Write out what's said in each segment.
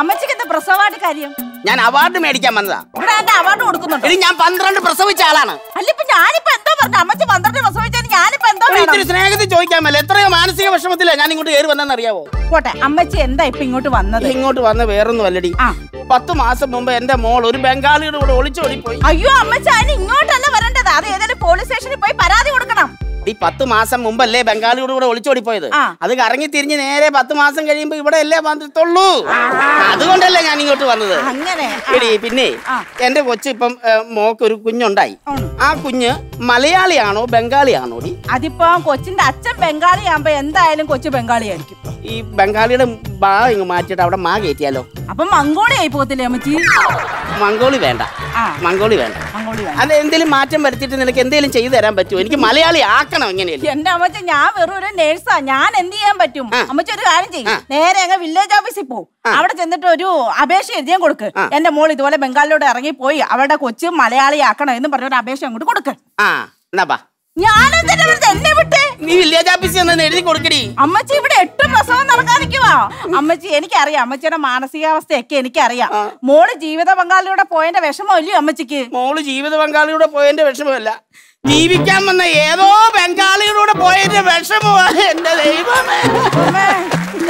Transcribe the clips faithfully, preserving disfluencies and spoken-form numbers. അമ്മച്ചിക്ക് എന്താ പ്രസവാട് കാര്യം? ഞാൻ അവാർഡ് മേടിക്കാൻ വന്നതാ. ഇവിടെ എന്റെ അവാർഡ് കൊടുക്കുന്നുണ്ട്. ഇനി ഞാൻ പന്ത്രണ്ട് പ്രസവിച്ച ആളാണ്. അല്ലിപ്പോ ഞാനിപ്പോ എന്തോ പറഞ്ഞു അമ്മച്ചി പന്ത്രണ്ട് പ്രസവിച്ചാൽ ഞാനിപ്പോ എന്തോ സ്നേഹത്തിൽ ചോദിക്കാൻ മേലെ എത്രയോ മാനസിക വിഷമത്തിലാ ഞാൻ ഇങ്ങോട്ട് കയറി വന്നെന്നറിയാവോ? പോട്ടെ, അമ്മച്ചി എന്താ ഇപ്പൊ ഇങ്ങോട്ട് വന്നത്? ഇങ്ങോട്ട് വന്ന വേറൊന്നും അല്ലടി, പത്ത് മാസം മുമ്പ് എന്റെ മോൾ ഒരു ബംഗാളിയുടെ കൂടെ ഒളിച്ചോടി പോയി. അയ്യോ അമ്മച്ചി, അതിന് ഇങ്ങോട്ടല്ല വരേണ്ടത്, അത് ഏതെങ്കിലും പോലീസ് സ്റ്റേഷനിൽ പോയി പരാതി കൊടുക്കണം. ഈ പത്ത് മാസം മുമ്പല്ലേ ബംഗാളിയോട് കൂടെ ഒളിച്ചോടി പോയത്, അത് കറങ്ങി തിരിഞ്ഞ് നേരെ പത്ത് മാസം കഴിയുമ്പോ ഇവിടെ അല്ലേ വന്നിട്ടുള്ളൂ. അതുകൊണ്ടല്ലേ ഞാൻ ഇങ്ങോട്ട് വന്നത്. പിന്നെ എന്റെ കൊച്ചു ഇപ്പം മോക്കൊരു കുഞ്ഞുണ്ടായി. ആ കുഞ്ഞ് മലയാളിയാണോ ബംഗാളിയാണോ? അതിപ്പോ കൊച്ചിന്റെ അച്ഛൻ ബംഗാളിയാകുമ്പോ എന്തായാലും കൊച്ചു ബംഗാളിയായിരിക്കും. ഈ ബംഗാളിയുടെ ബാ ഇങ്ങ് മാറ്റിട്ട് അവിടെ മാ കയറ്റിയാലോ? അപ്പൊ മംഗോളി ആയി പോകത്തില്ലേ അമ്മച്ചി? മംഗോളി വേണ്ട, മംഗോളി വേണ്ട. അത് എന്തെങ്കിലും മാറ്റം വരുത്തിയിട്ട് നിനക്ക് എന്തെങ്കിലും ചെയ്തു തരാൻ പറ്റുമോ? എനിക്ക് മലയാളി ആക്കണം. എങ്ങനെയല്ലേ എന്റെ അമ്മച്ച, ഞാൻ വെറും ഒരു നേഴ്സാ, ഞാൻ എന്ത് ചെയ്യാൻ പറ്റും? അമ്മച്ച ഒരു കാര്യം ചെയ്യും, നേരെ അങ്ങ് വില്ലേജ് ഓഫീസിൽ പോകും. അവിടെ ചെന്നിട്ട് ഒരു അപേക്ഷ എഴുതിയാൻ കൊടുക്ക്, എന്റെ മോൾ ഇതുപോലെ ബംഗാളിലോട്ട് ഇറങ്ങി പോയി അവരുടെ കൊച്ചു മലയാളി ആക്കണം എന്ന് പറഞ്ഞ ഒരു അപേക്ഷ അങ്ങോട്ട് കൊടുക്ക്. ആ എന്നാ ബാ. അമ്മച്ചി ഇവിടെ എട്ട് പ്രസവം നടക്കാതിരിക്കുവാ. അമ്മച്ചി എനിക്കറിയാം അമ്മച്ചിയുടെ മാനസികാവസ്ഥയൊക്കെ എനിക്കറിയാം. മോള് ജീവിത പങ്കാളിയുടെ പോയതിന്റെ വിഷമമില്ലയോ അമ്മച്ചിക്ക്? മോള് ജീവിത പങ്കാളിയുടെ പോയതിന്റെ വിഷമമല്ല, ജീവിക്കാൻ വന്ന ഏതോ ബംഗാളിയുടെ പോയതിന്റെ വിഷമമാ. എന്റെ ദൈവമേ,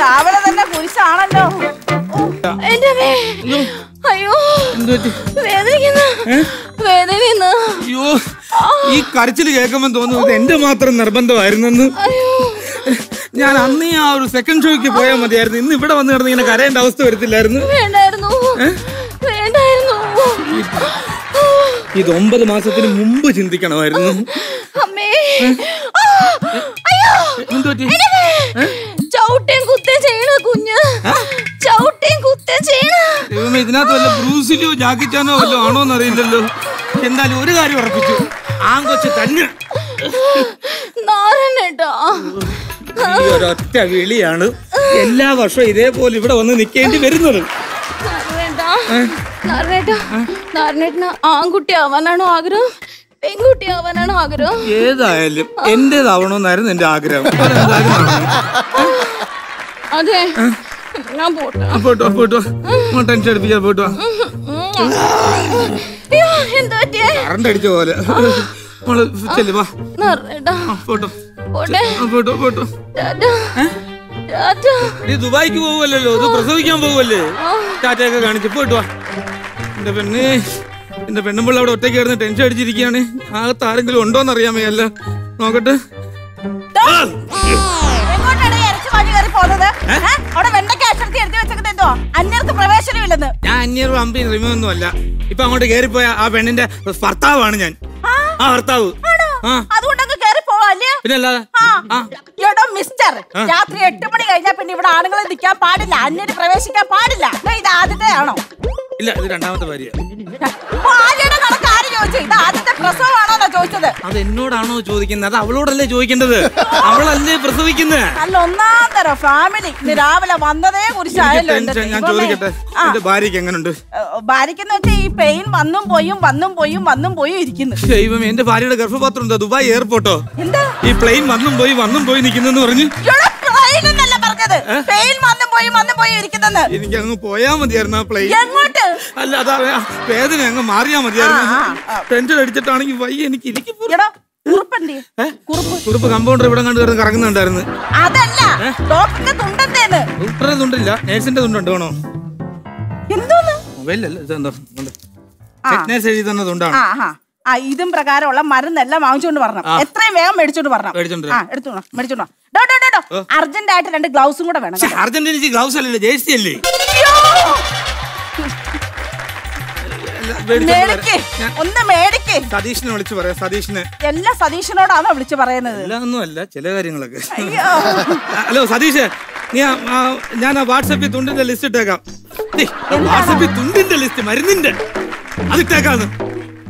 രാവിലെ തന്നെ കുരിശാണല്ലോ. എന്റെ അയ്യോ വേദനിക്കുന്ന വേദനിക്കുന്ന അയ്യോ, ഈ കരച്ചിൽ കേൾക്കുമ്പോൾ തോന്നുന്നത് എന്റെ മാത്രം നിർബന്ധമായിരുന്നെന്ന്. ഞാൻ അന്ന് ആ ഒരു സെക്കൻഡ് ഷോയ്ക്ക് പോയാൽ മതിയായിരുന്നു, ഇന്ന് ഇവിടെ വന്ന് കിടന്ന് ഇങ്ങനെ കരയേണ്ട അവസ്ഥ വരത്തില്ലായിരുന്നു. വേണ്ടായിരുന്നു വേണ്ടായിരുന്നു, ഇത് ഒമ്പത് മാസത്തിന് മുമ്പ് ചിന്തിക്കണമായിരുന്നു. ഇതിനകത്ത് വല്ല ബ്രൂസിലോ ജാക്കിച്ചാനോ വല്ലോ ആണോന്ന് അറിയില്ലല്ലോ. എന്തായാലും ഒരു കാര്യം ഉറപ്പിച്ചു, ആങ്കൊച്ച് തന്നെ ഒരൊറ്റ വിളിയാണ് എല്ലാ വർഷവും ഇതേപോലെ ഇവിടെ വന്ന് നിൽക്കേണ്ടി വരുന്നത്. ആൺകുട്ടി ആവാനാണോ ആഗ്രഹം, പെൺകുട്ടി ആവാനാണോ ആഗ്രഹം? ഏതായാലും എന്റേതാവണോന്നായിരുന്നു എന്റെ ആഗ്രഹം. അതെ ഞാൻ പോട്ടോ പോട്ടോ ടെൻഷൻ അടിപ്പിച്ചാൽ പോട്ടോ. കറണ്ട് അടിച്ച പോലെ പോട്ടോ പോട്ടോ പോട്ടോ. ദുബായിക്ക് പോകുമല്ലോ, ഇത് പ്രസവിക്കാൻ പോകുമല്ലേ? ടാറ്റയൊക്കെ കാണിച്ചു പോയിട്ട് വാ. എന്റെ പെണ്ണ് എന്റെ പെണ്ണുമ്പിള്ള അവിടെ ഒറ്റയ്ക്ക് കിടന്ന് ടെൻഷൻ അടിച്ചിരിക്കുകയാണ്. ആകത്ത് ആരെങ്കിലും ഉണ്ടോന്ന് അറിയാമേ. അല്ല നോക്കട്ടെ. ഞാൻ അന്യർ അമ്പി റിമൊന്നും അല്ല, ഇപ്പൊ അങ്ങോട്ട് കയറിപ്പോയ ആ പെണ്ണിന്റെ ഭർത്താവാണ് ഞാൻ. ആ ഭർത്താവ് മിസ്റ്റർ രാത്രി എട്ട് മണി കഴിഞ്ഞാൽ പിന്നെ ഇവിടെ ആണുങ്ങളെ നിൽക്കാൻ പാടില്ല, അന്യര് പ്രവേശിക്കാൻ പാടില്ല. ഇത് ആദ്യത്തെ ആണോ? ഇല്ല, ഇത് രണ്ടാമത്തെ ഭാര്യ. അത് എന്നോടാണോ ചോദിക്കുന്നത്? അത് അവളോടല്ലേ ചോദിക്കേണ്ടത്, അവളല്ലേ പ്രസവിക്കുന്നത്. അല്ല ഒന്നാം തരം ഫാമിലി രാവിലെ വന്നതേ കുറിച്ചായാലും ഭാര്യക്ക് എങ്ങനെയുണ്ട്? ഭാര്യക്കെന്ന് വെച്ചാൽ ഈ പെയിൻ വന്നും പോയും വന്നും പോയും വന്നും പോയും ഇരിക്കുന്നു. ദൈവം, എന്റെ ഭാര്യയുടെ ഗർഭപാത്രം ഉണ്ടോ? ദുബായ് എയർപോർട്ടോ എന്താ ഈ പ്ലെയിൻ വന്നും പോയി വന്നും പോയി നിൽക്കുന്നെന്ന് പറഞ്ഞു. എനിക്ക് അങ്ങ് പോയാ മതിയായിരുന്നു. അല്ല അതാ വേദന അങ്ങ് മാറിയാ മതിയായിരുന്നു. ടെൻഷൻ അടിച്ചിട്ടാണെങ്കിൽ വയ്യ എനിക്ക്. എനിക്ക് കുറുപ്പ് കമ്പൗണ്ടർ ഇവിടെ കണ്ടു കിടന്ന് കറങ്ങുന്നുണ്ടായിരുന്നു. അതല്ല ഡോക്ടറുടെ തുണ്ടില്ല, നേഴ്സിന്റെ തുണ്ടുണ്ട്. വേണോ തുണ്ടാണ് ഇതും പ്രകാരമുള്ള മരുന്നെല്ലാം വാങ്ങിച്ചോണ്ട് വരണം, എത്രയും വേഗം മേടിച്ചോണ്ട് വരണം. മേടിച്ചോണ്ടോ? അർജന്റ് ആയിട്ട് രണ്ട് ഗ്ലൗസും കൂടെ വേണം. അർജന്റീന ഗ്ലൗസ് അല്ലല്ലോ, ജേഴ്സി അല്ലേ? ഒന്ന് മേടിക്കേ. സതീഷിനെ വിളിച്ചു പറയാം. സതീഷിനെ എല്ലാം സതീഷിനോടാണോ വിളിച്ചു പറയുന്നത്? എല്ലാന്നും അല്ല, ചില കാര്യങ്ങളൊക്കെ. ഹലോ സതീഷ്, ഞാൻ ആ വാട്സാപ്പിൽ തുണ്ടിന്റെ ലിസ്റ്റ് ഇട്ടേക്കാം. വാട്സാപ്പിൽ തുണ്ടിന്റെ ലിസ്റ്റ് മരുന്നിന്റെ അത് ഇട്ടേക്കാന്ന്.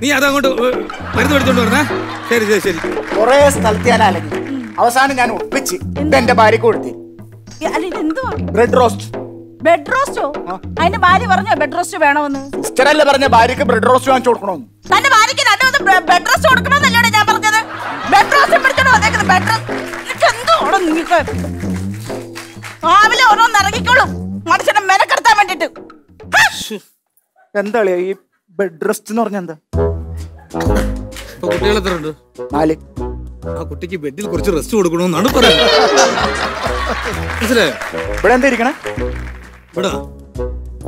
നീ അതങ്ങോട്ട് മരുന്ന് എടുത്തോണ്ട് പറഞ്ഞ. ശരി ശരി ശരി. കൊറേ സ്ഥലത്ത് ഞാൻ അലഞ്ഞു, അവസാനം ഞാൻ ഒപ്പിച്ച് എന്റെ ഭാര്യക്ക് കൊടുത്തി. Bread roast. ബ്രെഡ് റോസ്റ്റോ? അതിന്റെ ഭാര്യ പറഞ്ഞോ ബ്രെഡ് റോസ്റ്റ് വേണമെന്ന്? സിസ്റ്ററല്ലേ പറഞ്ഞ ഭാര്യക്ക് ബ്രെഡ് റോസ്റ്റ് വാങ്ങിച്ചു കൊടുക്കണോന്ന്. തന്റെ ഭാര്യക്ക് രണ്ടു ബ്രെഡ് റോസ്റ്റ് കൊടുക്കണമെന്നല്ലേ ഞാൻ രാവിലെ ഓരോന്ന് ഇറങ്ങിക്കോളും മനുഷ്യനെ മെനക്കെടുത്താൻ വേണ്ടിട്ട്. എന്താ ഈ ബെഡ് റെസ്റ്റ് എന്ന് പറഞ്ഞ എന്താ? കുട്ടികൾ എത്ര ഉണ്ട്? നാല്. ആ കുട്ടിക്ക് ബെഡിൽ കുറച്ച് റെസ്റ്റ് കൊടുക്കണമെന്നാണ് പറയുന്നത്. മനസ്സിലായോ? ഇവിടെ എന്താ ഇരിക്കണേ? ഇവിടെ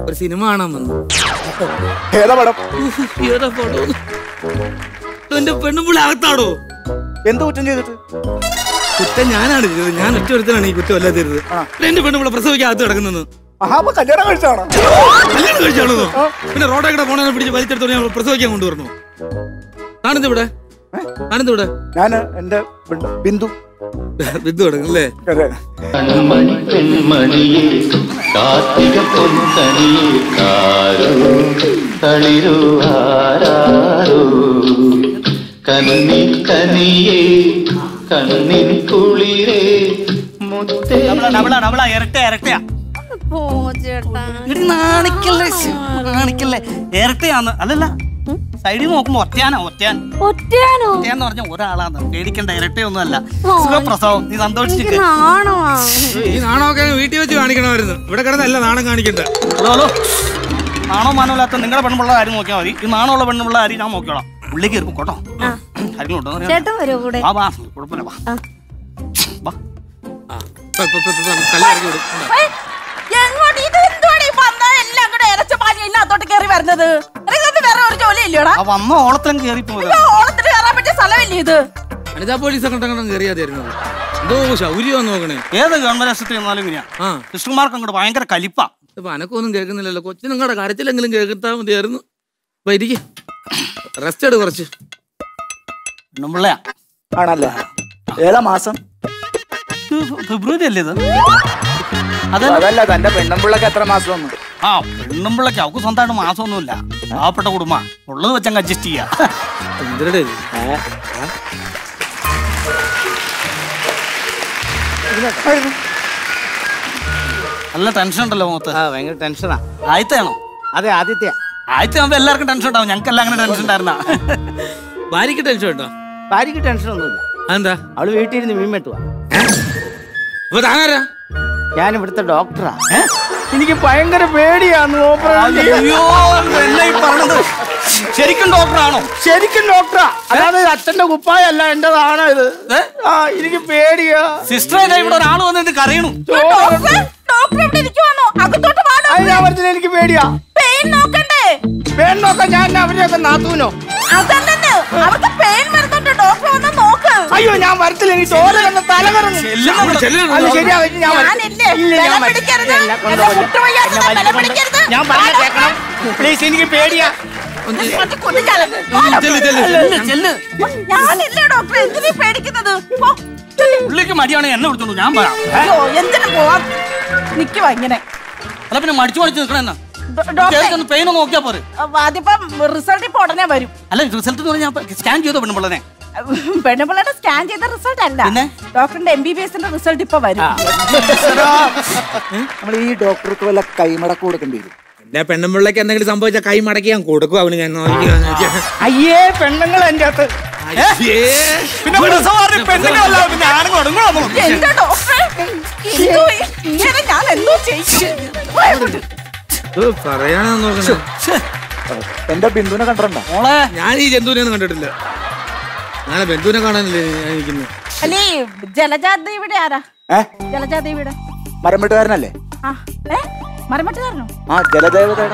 ഒരു സിനിമ കാണാൻ വന്നു. ഏതാ പടം? ഏതാ പടം? എന്റെ പെണ്ണുമ്പിള്ള അകത്താടോ? എന്ത് കുറ്റം ചെയ്തിട്ട്? കുറ്റം ഞാനാണ് ചെയ്തത്. ഞാൻ ഒറ്റ ഒരുത്തനാണ് ഈ കുറ്റം അല്ലാതെ ചെയ്തത്. എന്റെ പെണ്ണുമ്പിള്ള പ്രസവിക്കാൻ അകത്ത് കിടക്കുന്നത്. കല്യാണം കഴിച്ചാണോ? കല്യാണം കഴിച്ചാണോ? പിന്നെ റോഡേ കൂടെ പോണെ പിടിച്ച് വലിച്ചെടുത്തോണ്ട് ഞാൻ പ്രസവിക്കാൻ കൊണ്ടുവരണോ? ആനന്ദ് ഇവിടെ ആനന്ദ് ഇവിടെ ഞാൻ എന്റെ ബിന്ദു ബിന്ദു കിടക്കല്ലേ? കണ്ണിൻ കനിയേ കണ്ണിൻ കുളിരേ മുത്തേ. ഇരട്ട ഇരട്ടയാ നാണിക്കല്ലേ നാണിക്കല്ലേ ഇരട്ടയാന്ന് അല്ലല്ല സൈഡിൽ നോക്കുമ്പോ ഒറ്റയാനോ ഒറ്റയാൻ ഒറ്റയാനോ ഒറ്റയാന്ന് പറഞ്ഞ ഒരാളാണ്. പേടിക്കണ്ട, ഇരട്ടയൊന്നും അല്ല. പ്രസവം നീ സന്തോഷിച്ചിട്ട് ഈ നാണമൊക്കെ വീട്ടിൽ വെച്ച് കാണിക്കണമായിരുന്നു. ഇവിടെ കിടന്നല്ല നാണം കാണിക്കണ്ട. നാണോ മാനമില്ലാത്ത നിങ്ങളുടെ പെണ്ണുള്ള കാര്യം നോക്കിയാൽ മതി. ഈ നാണമുള്ള പെണ്ണുള്ള കാര്യം ഞാൻ നോക്കിയോളാം. ഉള്ളിലേക്ക് ഇരിക്കും കേട്ടോ. കാര്യങ്ങളുണ്ടോ? വാ കുഴപ്പമില്ല. വാ ാർക്കങ്ങോട്ട് ഭയങ്കര കലിപ്പാ. അനക്കൊന്നും കേൾക്കുന്നില്ലല്ലോ കൊച്ചു. നിങ്ങളുടെ കാര്യത്തിലെങ്കിലും കേൾക്കാൻ മതിയായിരുന്നു. റെസ്റ്റ് എടു കുറച്ച്. ആണല്ലേ? ഏതാ മാസം? ഫെബ്രുവരി അല്ലേ ഇത്? അതല്ല, തന്റെ പെണ്ണുമ്പിള്ളക്ക് എത്ര മാസമൊന്നും? ആ പെണ്ണുമ്പിള്ളക്ക് അവക്ക് സ്വന്തമായിട്ട് മാസമൊന്നുമില്ല. പാവപ്പെട്ട കുടുംബ ഉള്ളത് വെച്ചങ്ങ് അഡ്ജസ്റ്റ് ചെയ്യാം. നല്ല ടെൻഷൻ ഉണ്ടല്ലോ മുഖത്ത്. ഭയങ്കര ടെൻഷനാ. ആദ്യത്തെയാണോ? അതെ ആദ്യത്തെ. ആദ്യത്തെ ആകുമ്പോ എല്ലാവർക്കും ടെൻഷൻ ഉണ്ടാവും. ഞങ്ങൾക്കെല്ലാം അങ്ങനെ ടെൻഷൻ ഉണ്ടായിരുന്ന. ഭാര്യക്ക് ടെൻഷൻ ഉണ്ടോ? ഭാര്യക്ക് ടെൻഷൻ ഒന്നുമില്ല. അതെന്താ? അവള് വീട്ടിലിരുന്ന് മീൻ വെട്ടുവാ. ഞാൻ ഇവിടുത്തെ ഡോക്ടറാ. എനിക്ക് ഭയങ്കര പേടിയാന്ന്. ശരിക്കും ഡോക്ടറാണോ? ശരിക്കും ഡോക്ടറാ. അതായത് അച്ഛന്റെ കുപ്പായല്ല എന്റേതാണോ ഇത്? ആ എനിക്ക് പേടിയാ. സിസ്റ്റർ ഇവിടെ ഒരാൾ വന്നിട്ട് കരയണു. ഞാൻ പറഞ്ഞില്ല എനിക്ക് പേടിയാ. പേൻ നോക്കാൻ ഞാൻ അവരെയൊക്കെ നാത്തൂനോ? അയ്യോ ഞാൻ വരത്തില്ല. എനിക്ക് തോല കണ്ട തലകറങ്ങി. ഞാൻ പറഞ്ഞ കേൾക്കണം പ്ലീസ്. എനിക്ക് പേടിയാ. പുള്ളിക്ക് മടിയാണ് എന്നെ വിളിച്ചോളൂ. ഞാൻ പറയാം. നിക്കുവാ ഇങ്ങനെ. അല്ല പിന്നെ മടിച്ചു മടിച്ചു നിൽക്കണെന്നാ? പെയിൻ നോക്കിയാ പോരെ? റിസൾട്ട് ഉടനെ വരും. അല്ല റിസൾട്ട് സ്കാൻ ചെയ്തോ പെണ്ണുപിള്ളനെ? പെണ്ണുപിള്ളയുടെ സ്കാൻ ചെയ്ത റിസൾട്ട് അല്ല, ഡോക്ടറിന്റെ എം ബി ബി എസിന്റെ റിസൾട്ട് ഇപ്പൊ വരും. നമ്മൾ ഈ ഡോക്ടർക്ക് വല്ല കൈമടക്ക് കൊടുക്കേണ്ടി വരും. എന്റെ പെണ്ണുപിള്ളക്ക് എന്തെങ്കിലും സംഭവിച്ച കൈമടക്കി ഞാൻ കൊടുക്കും അവന്. ഞാൻ അയ്യേ പെണ്ണുങ്ങൾ എന്റെ അകത്ത്. ഞാൻ എന്തോ ചെയ്യും പറയാനാ നോക്കണേ. എന്റെ ബിന്ദുവിനെ കണ്ടിട്ടുണ്ടോ? ഞാൻ ഈ ജന്തുവിനെ ഒന്നും കണ്ടിട്ടില്ല. ഞാൻ ബിന്ദുവിനെ കാണാനില്ലേ? ജലജാദേവിയുടെ മരംവെട്ടുകാരനല്ലേ? മരംവെട്ടുകാരനോ? ആ ജലദേവതയുടെ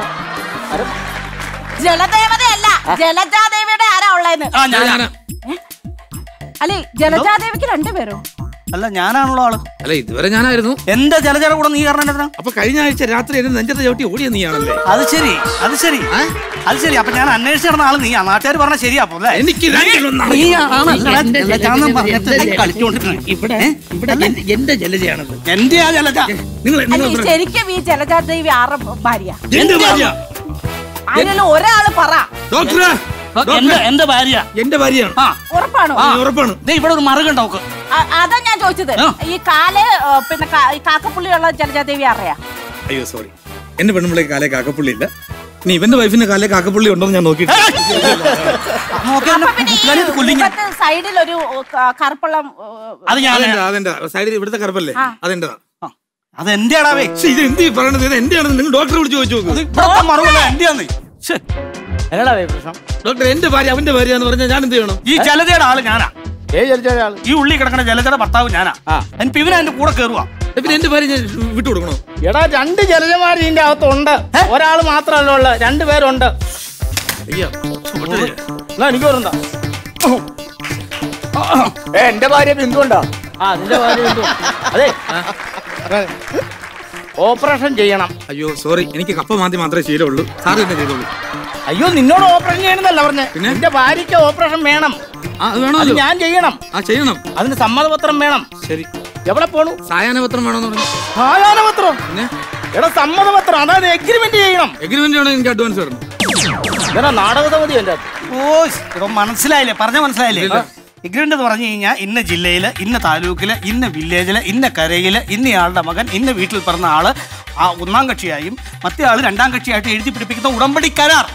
ജലദേവതയല്ല ജലജാദേവിയുടെ ആരാ ഉള്ളേന്ന്? അല്ലെ ജലജാദേവിക്ക് രണ്ടുപേരോ? അല്ല ഞാനാണുള്ള ആള്. അല്ല ഇതുവരെ ഞാനായിരുന്നു. എന്റെ ജലജല കൂടെ നീ കാരണം. അപ്പൊ കഴിഞ്ഞ ആഴ്ച രാത്രി എന്നെ നെഞ്ചത്തെ ചവിട്ടി ഓടിയ നീയാണല്ലേ? അത് ശരി അത് ശരി അത് ശരി. അപ്പൊ ഞാൻ അന്വേഷിച്ച് നടന്ന ആള് നീയാ. നാട്ടുകാർ പറഞ്ഞ ശരിയാ. എനിക്ക് എന്റെ ജലജയാണത്. എന്റെ ആ ജലജ ശരിക്കും ഈ ജലജാദേവി ആറ് ഭാര്യ. അതിനുള്ള ഒരാള് പറ. ഡോക്ടറെ എന്റെ ഭാര്യ. എന്റെ ഭാര്യയാണ്. ഉറപ്പാണോ? ഉറപ്പാണ്. ഇവിടെ ഒരു മറുകണ്ട. അതാ ഞാൻ ചോദിച്ചത്. ഈ കാല് പിന്നെ കാക്കപ്പുള്ളിയുള്ള ജലജാദേവി അറിയാം. അയ്യോ സോറി, എന്റെ പെണ്ണുമ്പിള്ളേക്ക് കാലേ കാക്കപ്പുള്ളി ഇല്ല. നീ ഇവന്റെ വൈഫിന്റെ കാലിലെ കാക്കപ്പുള്ളി ഉണ്ടോ എന്ന് ഞാൻ നോക്കിയിട്ട് ഇവിടുത്തെ കറുപ്പല്ലേ അതെന്താ അത് എന്റെ ആടാവേ ഇത് എന്ത് പറയണത് ഇത് എന്റെ ആണെന്ന് നിങ്ങൾ ഡോക്ടറെ വിളിച്ചു ചോദിച്ചു നോക്കും മറുപടി എന്റെ ആന്ന് ഡോക്ടർ എന്റെ ഭാര്യ അവന്റെ ഭാര്യ എന്ന് പറഞ്ഞാൽ ഞാൻ എന്ത് ചെയ്യണം ഈ ജലജയുടെ ആള് ഞാനാ ഈ ഉള്ളി കിടക്കണ ജലജയുടെ ഭർത്താവ് ഞാനാ എനിക്ക് ഇവനെ എന്റെ കൂടെ കയറുവാ എന്റെ ഭാര്യ വിട്ടു കൊടുക്കണോ എടാ രണ്ട് ജലജമാര് ഇതിന്റെ അകത്തുണ്ട് ഒരാൾ മാത്രമല്ല ഉള്ള രണ്ടുപേരുണ്ട് എനിക്ക് ഓർമ്മ എന്റെ ഭാര്യ ബിന്ദുണ്ടോ അതിന്റെ ഭാര്യ ബിന്ദു അതെ ഓപ്പറേഷൻ ചെയ്യണം അയ്യോ സോറി എനിക്ക് കപ്പ മാന്തി മാത്രമേ ശീലമുള്ളൂ സാർ തന്നെ ചെയ്തോളൂ അയ്യോ നിന്നോട് ഓപ്പറേഷൻ ചെയ്യണമെന്നല്ല പറഞ്ഞേ എന്റെ ഭാര്യയ്ക്ക് ഓപ്പറേഷൻ വേണം ഞാൻ ചെയ്യണം ആ ചെയ്യണം അതിന് സമ്മതപത്രം വേണം ശരി എവിടെ പോണു സായാഹ്നപത്രം വേണമെന്ന് പറഞ്ഞു സായാഹ്നപത്രം എടാ സമ്മതപത്രം അതായത് എഗ്രിമെന്റ് ചെയ്യണം എഗ്രിമെന്റ് വേണം എനിക്ക് അഡ്വാൻസ് വേണം എടാ നാടകസമിതി എൻ്റെ ഓ മനസ്സിലായില്ലേ പറഞ്ഞ മനസ്സിലായില്ലേ എഗ്രിമെന്റ് എന്ന് പറഞ്ഞു കഴിഞ്ഞാൽ ഇന്ന ജില്ലയില് ഇന്ന താലൂക്കില് ഇന്ന വില്ലേജില് ഇന്ന കരയില് ഇന്നയാളുടെ മകൻ ഇന്ന വീട്ടിൽ പറഞ്ഞ ആള് ആ ഒന്നാം കക്ഷിയായും മറ്റേ ആള് രണ്ടാം കക്ഷിയായിട്ട് എഴുതി പിടിപ്പിക്കുന്ന ഉടമ്പടി കരാർ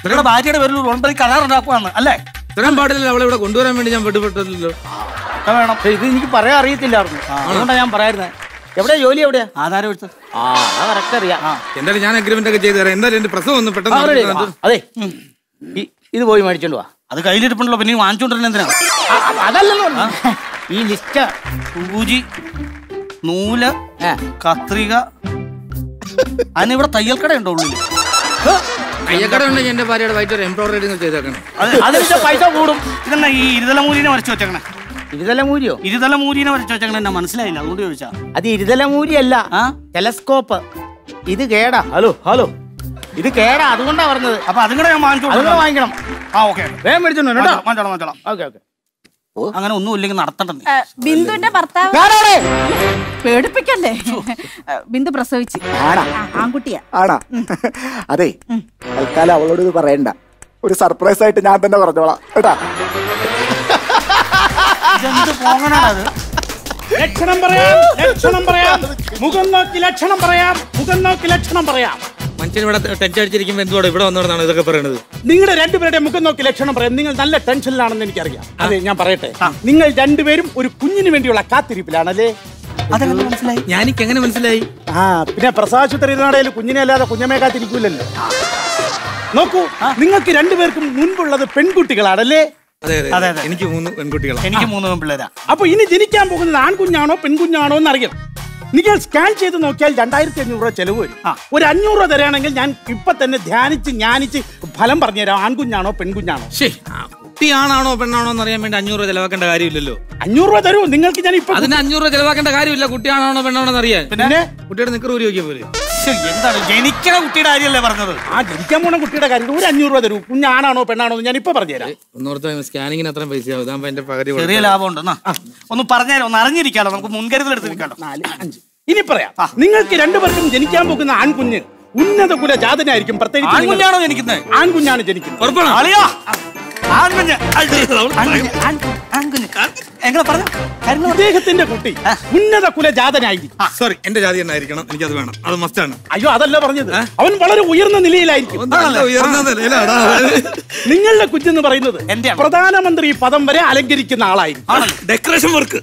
ഇവരുടെ ഭാര്യയുടെ പേരിൽ ഉടമ്പടി കരാർ ഉണ്ടാക്കുകയാണ് അല്ലേ ഇത്തരം പാടില്ല അവളെ ഇവിടെ കൊണ്ടുവരാൻ വേണ്ടി ഞാൻ പെട്ടുപെട്ടല്ലോ വേണം ഇത് എനിക്ക് പറയാൻ അറിയത്തില്ലായിരുന്നു അതുകൊണ്ടാണ് ഞാൻ പറയായിരുന്നത് എവിടെയാ ജോലി എവിടെയാ ആധാരം എടുത്തത് ആ കറക്റ്റ് അറിയാം എന്തായാലും ഞാൻ അഗ്രിമെന്റ് ഒക്കെ ചെയ്തു തരാം എന്തായാലും എന്റെ പ്രസവം ഒന്ന് പെട്ടെന്ന് അതെ ഇത് പോയി മേടിച്ചോണ്ട് പോവാ അത് കയ്യിലിരിപ്പുണ്ടല്ലോ പിന്നെ വാങ്ങിച്ചോണ്ടിരുന്ന എന്തിനാണ് അതല്ല ഈ ലിസ്റ്റ് സൂചി നൂല് കത്രിക അതിന് ഇവിടെ തയ്യൽക്കട ഉണ്ടോ ഉള്ളിൽ തയ്യൽക്കട ഉണ്ടെങ്കിൽ എന്റെ ഭാര്യയുടെ വൈകിട്ട് എംബ്രോയിഡറി ചെയ്തേക്കണം അതിന് പൈസ കൂടും ഇതെന്നാ ഈ ഇരുതലമൂലിനെ വരച്ചു വെച്ചേക്കണേ ഇരുതലമൂരിയോ ഇരുതലമൂരിനെ വരച്ചു വെച്ചേക്കണേ എന്നാ മനസ്സിലായില്ല അതുകൊണ്ട് ചോദിച്ചാ അത് ഇരുതലമൂരിയല്ല ടെലസ്കോപ്പ് ഇത് കേടാ ഹലോ ഹലോ ഇത് കേടാ അതുകൊണ്ടാ പറഞ്ഞത് അപ്പൊ അതും കൂടെ ഞാൻ വാങ്ങിച്ചോളൂ വാങ്ങിക്കണം ആ ഓക്കെ വേഗം മേടിച്ചോളൂ കേട്ടോ വാങ്ങിച്ചോളാം വാങ്ങിച്ചോളാം ഓക്കെ ഓക്കെ അങ്ങനെ ഒന്നും ഇല്ലെങ്കിൽ നടത്തണ്ടേ ബിന്ദുവിന്റെ ഭർത്താവ് പേടിപ്പിക്കല്ലേ ബിന്ദു പ്രസവിച്ചു ആൺകുട്ടിയാ ആടാ അതെ തൽക്കാലം അവളോട് ഇത് പറയണ്ട ഒരു സർപ്രൈസ് ആയിട്ട് ഞാൻ തന്നെ പറഞ്ഞോളാം കേട്ടാ ലക്ഷണം പറയാം ലക്ഷണം പറയാം മുഖം നോക്കി ലക്ഷണം പറയാം മുഖം നോക്കി ലക്ഷണം പറയാം മനുഷ്യനിവിടെ ടെൻഷൻ അടിച്ചിരിക്കുമ്പോൾ എന്തുവാണ് ഇവിടെ വന്നോടാണ് ഇതൊക്കെ പറയുന്നത് നിങ്ങളുടെ രണ്ടുപേരുടെ മുഖം നോക്കി ലക്ഷണം പറയാം നിങ്ങൾ നല്ല ടെൻഷനിലാണെന്ന് എനിക്കറിയാം അതെ ഞാൻ പറയട്ടെ നിങ്ങൾ രണ്ടുപേരും ഒരു കുഞ്ഞിന് വേണ്ടിയുള്ള കാത്തിരിപ്പിലാണല്ലേ അതെങ്ങനെ മനസ്സിലായി ഞാനിക്ക് എങ്ങനെ മനസ്സിലായി ആ പിന്നെ പ്രസവാശുപത്രിയിൽ കുഞ്ഞിനെ അല്ലാതെ കുഞ്ഞമ്മയെ കാത്തിരിക്കൂലല്ലോ നോക്കൂ നിങ്ങൾക്ക് രണ്ടുപേർക്കും മുൻപുള്ളത് പെൺകുട്ടികളാണല്ലേ അതെ അതെ എനിക്ക് മൂന്ന് പെൺകുട്ടികളാണ് എനിക്ക് മൂന്ന് പെൺപിള്ളേരാ അപ്പൊ ഇനി ജനിക്കാൻ പോകുന്നത് ആൺകുഞ്ഞാണോ പെൺകുഞ്ഞാണോ എന്ന് അറിയാം നിങ്ങൾ സ്കാൻ ചെയ്ത് നോക്കിയാൽ രണ്ടായിരത്തി അഞ്ഞൂറ് രൂപ ചെലവ് വരും ഒരു അഞ്ഞൂറ് രൂപ തരാണെങ്കിൽ ഞാൻ ഇപ്പൊ തന്നെ ധ്യാനിച്ച് ജ്ഞാനിച്ച് ഫലം പറഞ്ഞുതരാം ആൺകുഞ്ഞാണോ പെൺകുഞ്ഞാണോ കുട്ടിയാണാണോ പെണ്ണാണോ എന്ന് അറിയാൻ വേണ്ടി അഞ്ഞൂറ് രൂപ ചെലവാക്കേണ്ട കാര്യമില്ലല്ലോ അഞ്ഞൂറ് രൂപ തരൂ നിങ്ങൾക്ക് ഞാൻ ഇപ്പൊ അതിന് അഞ്ഞൂറ് രൂപ ചെലവാക്കേണ്ട കാര്യമില്ല കുട്ടിയാണോ പെണ്ണാണോ എന്ന് അറിയാൻ പിന്നെ കുട്ടിയുടെ നിക്കറ് ഊരി നോക്കിയാൽ പോലെ എന്താണ് ജനിക്കണ കുട്ടിയുടെ കാര്യമല്ലേ പറഞ്ഞത് ആ ജനിക്കാൻ പോണ കുട്ടിയുടെ കാര്യം ഒരു അഞ്ഞൂറ് രൂപ തരൂ കുഞ്ഞാണാണോ പെണ്ണാണോ ഞാൻ ഇപ്പൊ പറഞ്ഞുതരാം ഒന്നോർത്ത് സ്കാനിങ്ങിന് അത്ര പൈസ ചെറിയ ലാഭം ഉണ്ടെന്നാ ഒന്ന് പറഞ്ഞാലോ ഒന്ന് അറിഞ്ഞിരിക്കാലോ നമുക്ക് മുൻകരുതൽ എടുത്തിരിക്കാലോ നാല് അഞ്ച് ഇനി പറയാം നിങ്ങൾക്ക് രണ്ടുപേർക്കും ജനിക്കാൻ പോകുന്ന ആൺകുഞ്ഞ് ഉന്നത കുല ജാതനായിരിക്കും പ്രത്യേകിച്ച് ജനിക്കുന്നത് ആൺകുഞ്ഞാണ് ജനിക്കുന്നത് അദ്ദേഹത്തിന്റെ കുട്ടി ഉന്നത കുല ജാതനായിരിക്കും സോറി എന്റെ ജാതി തന്നെ ആയിരിക്കണം എനിക്കത് വേണം അത് മസ്റ്റാണ് അയ്യോ അതല്ല പറഞ്ഞത് അവൻ വളരെ ഉയർന്ന നിലയിലായിരിക്കും നിങ്ങളുടെ കുഞ്ഞെന്ന് പറയുന്നത് എന്റെ പ്രധാനമന്ത്രി പദം വരെ അലങ്കരിക്കുന്ന ആളായിരിക്കും ഡെക്കറേഷൻ വർക്ക്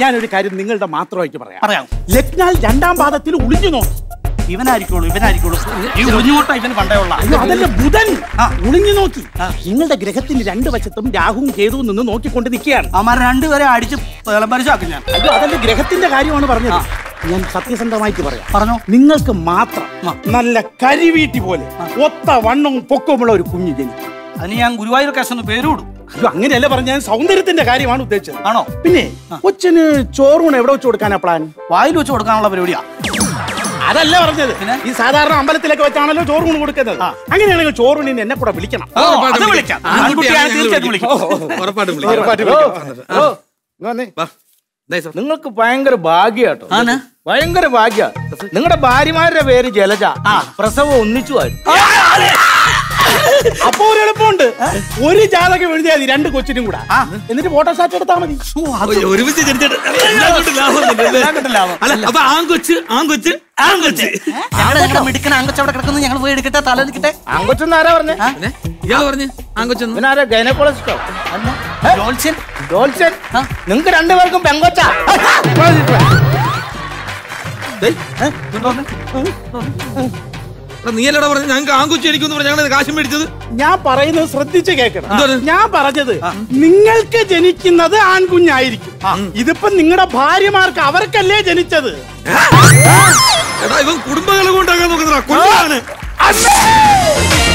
ഞാനൊരു കാര്യം നിങ്ങളുടെ മാത്രമായിട്ട് പറയാം പറയാം ലക്നാൽ രണ്ടാം പാദത്തിൽ ഒളിഞ്ഞു നോക്കി ഇവനായിരിക്കുള്ളൂ ഇവനായിരിക്കുള്ളൂ അതല്ല ബുധൻ ഒളിഞ്ഞു നോക്കി നിങ്ങളുടെ ഗ്രഹത്തിന് രണ്ടു വശത്തും രാഹുവും കേതുവും നിന്ന് നോക്കിക്കൊണ്ട് നിൽക്കുകയാണ് അവന്മാർ രണ്ടുപേരെ അടിച്ച് പരിശോധിക്കും ഞാൻ അയ്യോ അതല്ല ഗ്രഹത്തിന്റെ കാര്യമാണ് പറഞ്ഞത് ഞാൻ സത്യസന്ധമായിട്ട് പറയാം പറഞ്ഞോ നിങ്ങൾക്ക് മാത്രം നല്ല കരിവീട്ടി പോലെ ഒത്ത വണ്ണവും പൊക്കവുമുള്ള ഒരു കുഞ്ഞു ജനിക്കും അതിന് ഞാൻ ഗുരുവായൂർ കാശൊന്ന് പേരുവിടും അങ്ങനെയല്ല പറഞ്ഞ ഞാൻ സൗന്ദര്യത്തിന്റെ കാര്യമാണ് ഉദ്ദേശിച്ചത് ആണോ പിന്നെ കൊച്ചിന് ചോറൂണ് എവിടെ വെച്ച് കൊടുക്കാനാ പ്ലാൻ വായിൽ വെച്ച് കൊടുക്കാനുള്ള പരിപാടിയാ അതല്ല പറഞ്ഞത് ഈ സാധാരണ അമ്പലത്തിലൊക്കെ വെച്ചാണല്ലോ ചോറൂണ് കൊടുക്കുന്നത് അങ്ങനെയാണെങ്കിൽ ചോറൂണിന് എന്നെ കൂടെ വിളിക്കണം നിങ്ങൾക്ക് ഭയങ്കര ഭാഗ്യാട്ടോ ഭയങ്കര ഭാഗ്യ നിങ്ങളുടെ ഭാര്യമാരുടെ പേര് ജലജ പ്രസവം ഒന്നിച്ചു ആയിരുന്നു അപ്പൊ ഒരു എളുപ്പമുണ്ട് ഒരു ജാതകം എഴുതിയാൽ മതി, രണ്ട് കൊച്ചിനും കൂടെ. എന്നിട്ട് ഫോട്ടോസ്റ്റാറ്റ് എടുത്താൽ മതി. ഞങ്ങൾ പോയി എടുക്കട്ടെ, തല എടുക്കട്ടെ. ആങ്കൊച്ചെന്ന് ആരാ പറഞ്ഞേ? ഇയാൾ പറഞ്ഞു ആങ്കൊച്ചെന്ന്. ആരാ ഗൈനക്കോളജിസ്റ്റോ? നിങ്ങക്ക് രണ്ടുപേർക്കും പെങ്കൊച്ച. നീയല്ലടാ പറഞ്ഞു ഞങ്ങൾക്ക് ആങ്കൊച്ചു എനിക്കൊന്നും പറഞ്ഞു ഞങ്ങൾ കാശ് മേടിച്ചത്. ഞാൻ പറയുന്നത് ശ്രദ്ധിച്ച് കേൾക്കണം. ഞാൻ പറഞ്ഞത് നിങ്ങൾക്ക് ജനിക്കുന്നത് ആൺകുഞ്ഞായിരിക്കും. ഇതിപ്പോ നിങ്ങളുടെ ഭാര്യമാർക്ക് അവർക്കല്ലേ ജനിച്ചത്. കുടുംബങ്ങളെ കൊണ്ടാക്കാൻ നോക്കുന്നതാ കൊല്ലാണ്.